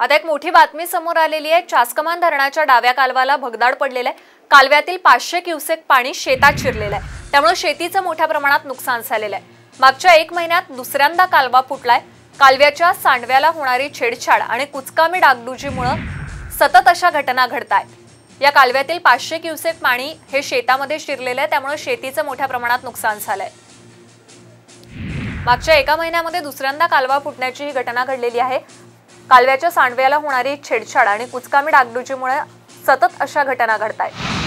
आता एक मोठी बातमी समोर आलेली आहे। चासकमान धरणाच्या डाव्या कालव्याला भगदाड पडलेला आहे। कालव्यातील 500 क्युसेक पाणी शेतात शिरलेलं आहे, त्यामुळे शेतीचं मोठ्या प्रमाणात नुकसान झालेलं आहे। मागच्या एक महिन्यात दुसऱ्यांदा कालवा फुटलाय। कालव्याच्या सांडव्याला होणारी छेडछाड आणि कुचकामी डागडुजीमुळे सतत अशा घटना घडतायत। या कालव्यातील 500 क्युसेक पाणी हे शेतामध्ये शिरलेलं आहे, त्यामुळे शेतीचं मोठ्या प्रमाणात नुकसान झालंय। मागच्या एका महिन्यामध्ये दुसऱ्यांदा कालवा फुटण्याची ही घटना घडलेली आहे। कालव्याच्या सांडव्याला होणारी छेडछाड आणि कुचकामी डागडुजीमुळे सतत अशा घटना घडतायत।